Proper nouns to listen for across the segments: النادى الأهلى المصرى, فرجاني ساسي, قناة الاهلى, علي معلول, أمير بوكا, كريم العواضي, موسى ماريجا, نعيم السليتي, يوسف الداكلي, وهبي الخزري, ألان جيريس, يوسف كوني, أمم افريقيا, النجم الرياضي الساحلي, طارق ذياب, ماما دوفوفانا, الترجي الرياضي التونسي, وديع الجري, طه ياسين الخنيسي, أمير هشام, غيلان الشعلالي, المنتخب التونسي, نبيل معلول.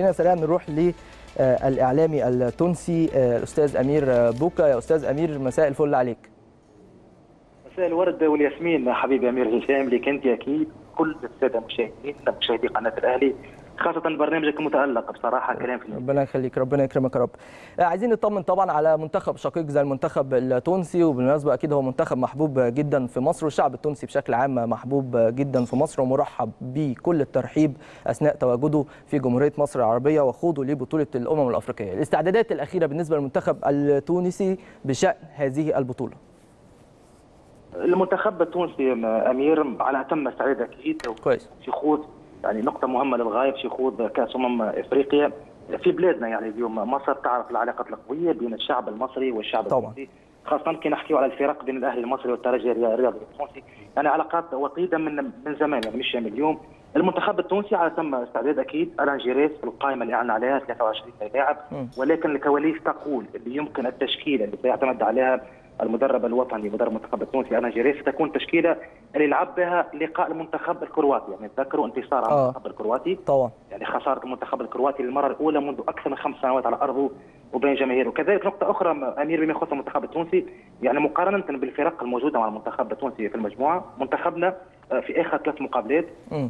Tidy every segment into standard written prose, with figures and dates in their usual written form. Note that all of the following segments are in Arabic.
خلينا سريعا نروح للإعلامي التونسي الأستاذ أمير بوكا. يا أستاذ أمير مساء الفل عليك. مساء الورد والياسمين حبيبي أمير هشام، ليك أنت أكيد كل السادة مشاهدي قناة الأهلي، خاصة برنامجك المتألق بصراحة كلام في ربنا يخليك، ربنا يكرمك يا رب. عايزين نطمن طبعا على منتخب شقيق زي المنتخب التونسي، وبالمناسبة أكيد هو منتخب محبوب جدا في مصر، والشعب التونسي بشكل عام محبوب جدا في مصر ومرحب به كل الترحيب أثناء تواجده في جمهورية مصر العربية وخوضه لبطولة الأمم الأفريقية. الاستعدادات الأخيرة بالنسبة للمنتخب التونسي بشأن هذه البطولة. المنتخب التونسي أمير على أتم استعداد أكيد في خوض يعني نقطة مهمة للغاية في خوض كأس أفريقيا في بلادنا. يعني اليوم مصر تعرف العلاقات القوية بين الشعب المصري والشعب التونسي، خاصة كي نحكيو على الفرق بين الأهلي المصري والترجي الرياضي التونسي، يعني علاقات وطيدة من زمان يعني مش من اليوم. المنتخب التونسي على تم استعداد أكيد الانجيريس في القائمة اللي أعلن عليها 23 لاعب، ولكن الكواليس تقول اللي يمكن التشكيلة اللي سيعتمد عليها المدرب الوطني مدرب المنتخب التونسي أناجيري ستكون تشكيله اللي لعب بها لقاء المنتخب الكرواتي. يعني تذكروا انتصار على المنتخب الكرواتي طبعا، يعني خساره المنتخب الكرواتي للمره الاولى منذ اكثر من 5 سنوات على ارضه وبين جماهيره. وكذلك نقطه اخرى امير بما يخص المنتخب التونسي، يعني مقارنه بالفرق الموجوده مع المنتخب التونسي في المجموعه، منتخبنا في اخر 3 مقابلات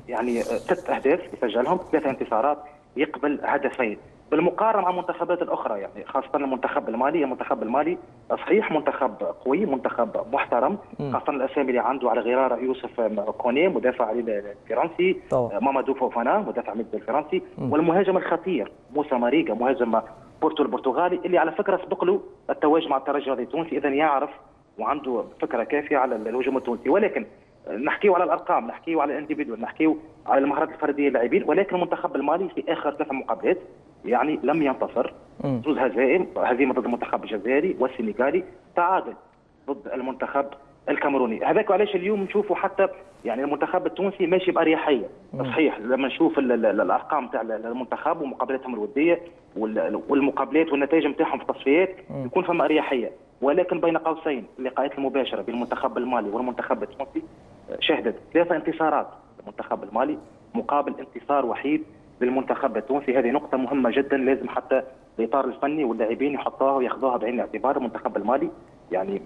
يعني 3 اهداف يسجلهم، 3 انتصارات يقبل هدفين، بالمقارنه مع المنتخبات الاخرى يعني خاصه المنتخب المالي. المنتخب المالي صحيح منتخب قوي، منتخب محترم، خاصه الاسامي اللي عنده على غرار يوسف كوني مدافع الفرنسي، ماما دوفوفانا مدافع الفرنسي، والمهاجم الخطير موسى ماريجا مهاجم بورتو البرتغالي اللي على فكره سبق له التواجد مع الترجي الرياضي التونسي، اذا يعرف وعنده فكره كافيه على الهجوم التونسي. ولكن نحكيو على الارقام، نحكيو على الانديفيدوال، نحكيو على المهارات الفرديه للاعبين، ولكن المنتخب المالي في اخر 3 مقابلات يعني لم ينتصر، فوز هزائم، هزيمه ضد المنتخب الجزائري والسنغالي، تعادل ضد المنتخب الكاميروني. هذاك علاش اليوم نشوفوا حتى يعني المنتخب التونسي ماشي باريحيه. صحيح لما نشوف الارقام تاع المنتخب ومقابلاتهم الوديه والمقابلات والنتائج نتاعهم في التصفيات يكون فما اريحيه، ولكن بين قوسين اللقاءات المباشره بين المنتخب المالي والمنتخب التونسي شهدت 3 انتصارات للمنتخب المالي مقابل انتصار وحيد للمنتخب التونسي. هذه نقطة مهمة جدا لازم حتى الإطار الفني واللاعبين يحطوها وياخذوها بعين الاعتبار. المنتخب المالي يعني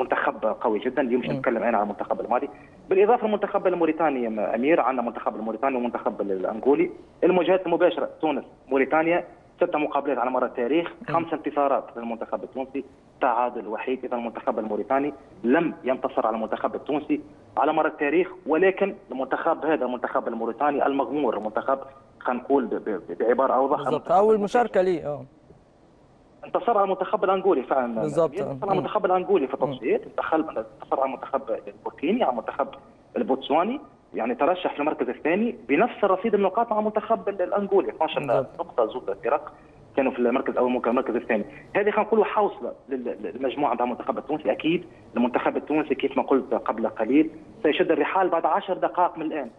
منتخب قوي جدا، اليوم مش نتكلم أنا عن المنتخب المالي، بالإضافة للمنتخب الموريتاني أمير. عندنا منتخب الموريتاني ومنتخب الأنغولي. المواجهات المباشرة تونس موريتانيا 6 مقابلات على مر التاريخ، 5 انتصارات للمنتخب التونسي، تعادل وحيد. إذا المنتخب الموريتاني لم ينتصر على المنتخب التونسي على مر التاريخ، ولكن المنتخب هذا المنتخب الموريتاني المغمور، المنتخب خلينا نقول بعبارة أوضح أول مشاركة ليه انتصر على المنتخب الأنغولي فعلا، انتصر على المنتخب الأنغولي في التصفيات، انتصر على المنتخب البوركيني، على المنتخب البوتسواني، يعني ترشح في المركز الثاني بنفس رصيد النقاط مع منتخب الانغولي 12 نقطه. زوج الفرق كانوا في المركز الاول ممكن المركز الثاني. هذه خلينا نقولوا حوصله للمجموعه تاع المنتخب التونسي. اكيد المنتخب التونسي كيف ما قلت قبل قليل سيشد الرحال بعد 10 دقائق من الان.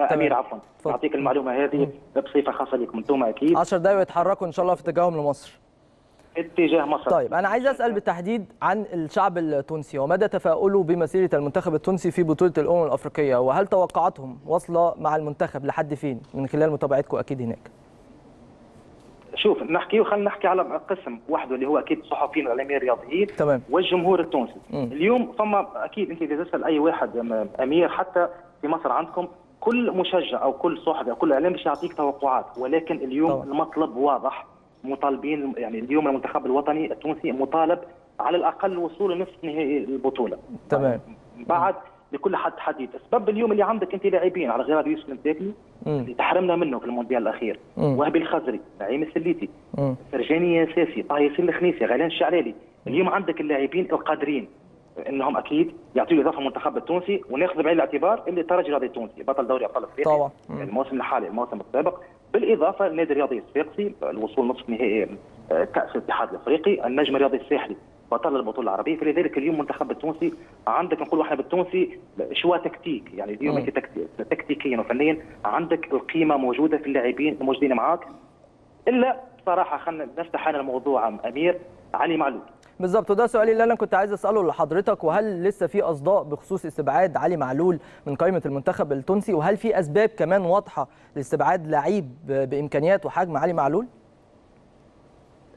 امير عفوا نعطيك المعلومه هذه بصفه خاصه لكم انتم اكيد. 10 دقائق يتحركوا ان شاء الله في اتجاههم لمصر. اتجاه مصر. طيب انا عايز اسال بالتحديد عن الشعب التونسي ومدى تفاؤله بمسيره المنتخب التونسي في بطوله الامم الافريقيه، وهل توقعاتهم واصله مع المنتخب لحد فين من خلال متابعتكم اكيد هناك؟ شوف خلينا نحكي على قسم وحده اللي هو اكيد الصحفيين والاعلاميين الرياضيين والجمهور التونسي. اليوم فما اكيد انت اذا تسال اي واحد امير حتى في مصر عندكم كل مشجع او كل صحفي او كل اعلامي باش يعطيك توقعات، ولكن اليوم المطلب واضح. مطالبين يعني اليوم المنتخب الوطني التونسي مطالب على الاقل وصول نصف نهائي البطوله. تمام. بعد لكل حد حديد، اسباب اليوم اللي عندك انت لاعبين على غير يوسف الداكلي اللي تحرمنا منه في المونديال الاخير، وهبي الخزري، نعيم السليتي، فرجاني ساسي، طه ياسين الخنيسي، غيلان الشعلالي، اليوم عندك اللاعبين القادرين انهم اكيد يعطيوا اضافه المنتخب التونسي، وناخذ بعين الاعتبار اللي الترجي الرياضي التونسي بطل دوري ابطال افريقيا الموسم الحالي الموسم السابق، بالاضافه للنادي الرياضي الصفاقسي الوصول نصف نهائي كاس الاتحاد الافريقي، النجم الرياضي الساحلي بطل البطوله العربيه. فلذلك اليوم المنتخب التونسي عندك نقولوا احنا بالتونسي شوا تكتيك، يعني اليوم انت تكتيكيا وفنيا عندك القيمه موجوده في اللاعبين الموجودين معاك. الا بصراحه خلينا نفتح هذا الموضوع امير علي معلول. بالظبط، وده سؤالي اللي انا كنت عايز اساله لحضرتك، وهل لسه في اصداء بخصوص استبعاد علي معلول من قائمه المنتخب التونسي؟ وهل في اسباب كمان واضحه لاستبعاد لعيب بامكانيات وحجم علي معلول؟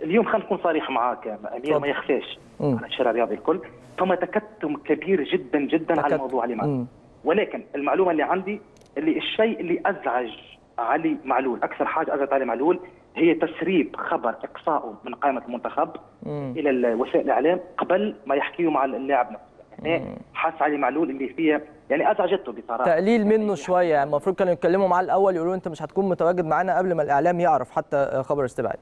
اليوم خلينا نكون صريح معاك، اليوم ما يخفاش على الشارع الرياضي الكل ثم تكتم كبير جدا جدا على موضوع علي معلول. ولكن المعلومه اللي عندي، اللي الشيء اللي ازعج علي معلول، اكثر حاجه ازعجت علي معلول هي تسريب خبر اقصائه من قائمه المنتخب الى وسائل الاعلام قبل ما يحكيه مع اللاعب نفسه. يعني حس علي معلول اللي فيها يعني ازعجته بصراحه، تقليل منه شويه، المفروض كانوا يتكلموا معاه الاول يقولوا انت مش هتكون متواجد معانا قبل ما الاعلام يعرف حتى خبر استبعاد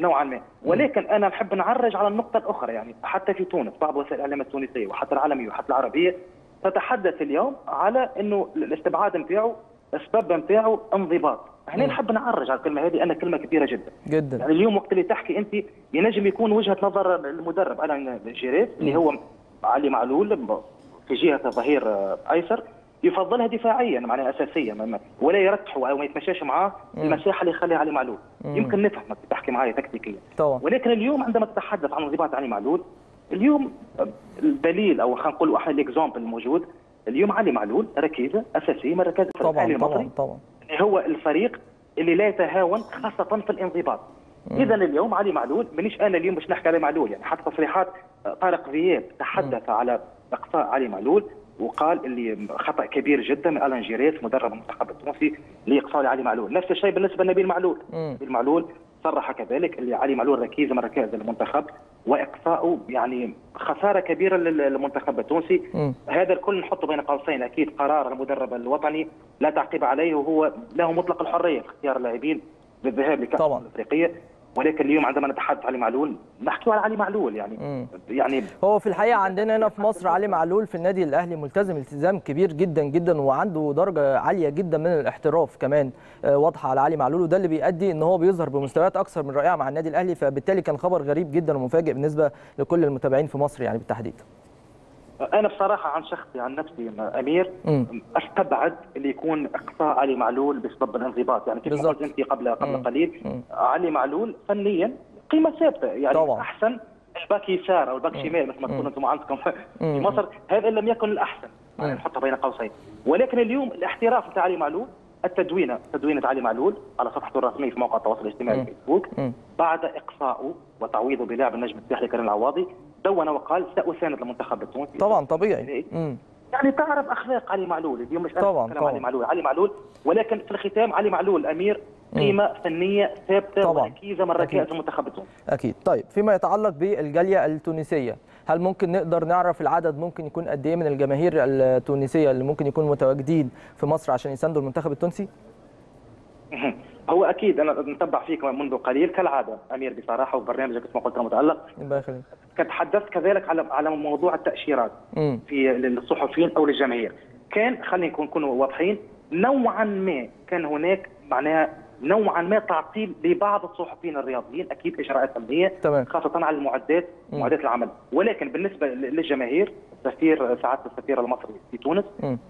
نوعا ما. ولكن انا نحب نعرج على النقطه الاخرى، يعني حتى في تونس بعض وسائل الاعلام التونسيه وحتى العالميه وحتى العربيه تتحدث اليوم على انه الاستبعاد نتاعو السبب نتاعو انضباط. هنا نحب نعرج على الكلمه هذه، انا كلمه كبيره جدا جدا. يعني اليوم وقت اللي تحكي انت ينجم يكون وجهه نظر المدرب ألان جيريس اللي هو علي معلول في جهه ظهير ايسر يفضلها دفاعيا معناها اساسيه، ولا يرتحوا او ما يتمشاش معاه المساحه اللي يخليها علي معلول. يمكن نفهمك تحكي معايا تكتيكيا، ولكن اليوم عندما تتحدث عن انضباط علي معلول، اليوم الدليل او خلينا نقولوا احنا الاكزامبل الموجود اليوم علي معلول ركيزه اساسيه من ركائز الفريق المصري اللي هو الفريق اللي لا يتهاون خاصه في الانضباط. اذا اليوم علي معلول مانيش انا اليوم باش نحكي علي معلول، يعني حتى تصريحات طارق ذياب تحدث على اقصاء علي معلول وقال اللي خطا كبير جدا من ألان جيريس مدرب المنتخب التونسي لاقصاء علي معلول. نفس الشيء بالنسبه لنبيل معلول، نبيل معلول صرح كذلك اللي علي معلول ركيزه من ركائز المنتخب واقصائه يعني خساره كبيره للمنتخب التونسي. هذا الكل نحطه بين قوسين، اكيد قرار المدرب الوطني لا تعقيب عليه، وهو له مطلق الحريه في اختيار اللاعبين للذهاب لكاس الافريقيه. ولكن اليوم عندما نتحدث علي معلول نحكيوا على علي معلول يعني يعني هو في الحقيقه عندنا هنا في مصر علي معلول في النادي الاهلي ملتزم التزام كبير جدا جدا، وعنده درجه عاليه جدا من الاحتراف كمان واضحه على علي معلول، وده اللي بيؤدي ان هو بيظهر بمستويات اكثر من رائعه مع النادي الاهلي. فبالتالي كان خبر غريب جدا ومفاجئ بالنسبه لكل المتابعين في مصر يعني بالتحديد. انا بصراحه عن شخصي عن نفسي امير استبعد اللي يكون اقصاء علي معلول بسبب الانضباط، يعني كيف قلت انت قبل قليل علي معلول فنيا قيمه ثابته، يعني احسن الباك يسار او الباك شمال مثل ما تكون انتم عندكم في مصر، هذا ان لم يكن الاحسن يعني نحطها بين قوسين. ولكن اليوم الاحتراف بتاع علي معلول، تدوينه علي معلول على صفحته الرسميه في موقع التواصل الاجتماعي فيسبوك بعد اقصائه وتعويضه بلاعب النجم الساحلي كريم العواضي، دون وقال سأساند المنتخب التونسي. طبعا طبيعي، يعني تعرف اخلاق علي معلول اليوم، مش انا علي معلول. ولكن في الختام علي معلول امير قيمه فنيه ثابته وركيزه من ركائز المنتخب التونسي. اكيد. طيب فيما يتعلق بالجاليه التونسيه، هل ممكن نقدر نعرف العدد ممكن يكون قد ايه من الجماهير التونسيه اللي ممكن يكون متواجدين في مصر عشان يساندوا المنتخب التونسي؟ هو اكيد انا نتبع فيك منذ قليل كالعاده امير بصراحه، وبرنامجك كما قلت متالق تحدثت كذلك على موضوع التاشيرات في للصحفيين او للجماهير. كان خلينا نكونوا واضحين، نوعا ما كان هناك معناها نوعا ما تعطيل لبعض الصحفيين الرياضيين، اكيد اجراءات امنيه خاصه على معدات العمل. ولكن بالنسبه للجماهير سعاده السفير المصري في تونس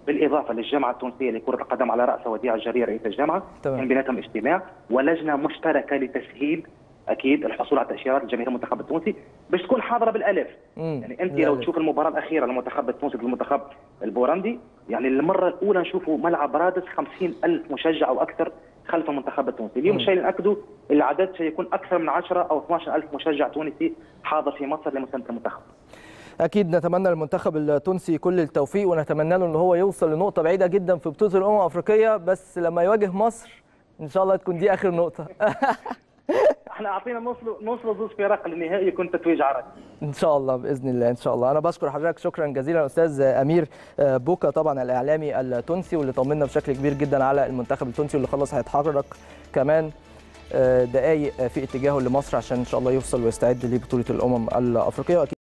بالاضافه للجامعه التونسيه لكره القدم على راسها وديع الجري رئيس الجامعه، كان بيناتهم اجتماع ولجنه مشتركه لتسهيل اكيد الحصول على تاشيرات لجماهير المنتخب التونسي باش تكون حاضره بالالاف. يعني انت لو تشوف المباراه الاخيره للمنتخب التونسي بالمنتخب البوروندي، يعني المره الاولى نشوفوا ملعب رادس 50,000 مشجع او اكثر خلف المنتخب التونسي. اليوم الشيء اللي ناكده العدد سيكون اكثر من 10 او 12,000 مشجع تونسي حاضر في مصر لمساندة المنتخب. اكيد نتمنى للمنتخب التونسي كل التوفيق، ونتمنى له ان هو يوصل لنقطه بعيده جدا في بطوله الامم الافريقيه، بس لما يواجه مصر ان شاء الله تكون دي اخر نقطه. احنا اعطينا نوصلوا زوز فرق للنهائي يكون تتويج عربي ان شاء الله باذن الله. ان شاء الله. انا بشكر حضرتك شكرا جزيلا استاذ امير بوكا، طبعا الاعلامي التونسي واللي طمنا بشكل كبير جدا على المنتخب التونسي واللي خلاص هيتحرك كمان دقائق في اتجاهه لمصر عشان ان شاء الله يوصل ويستعد لبطوله الامم الافريقيه.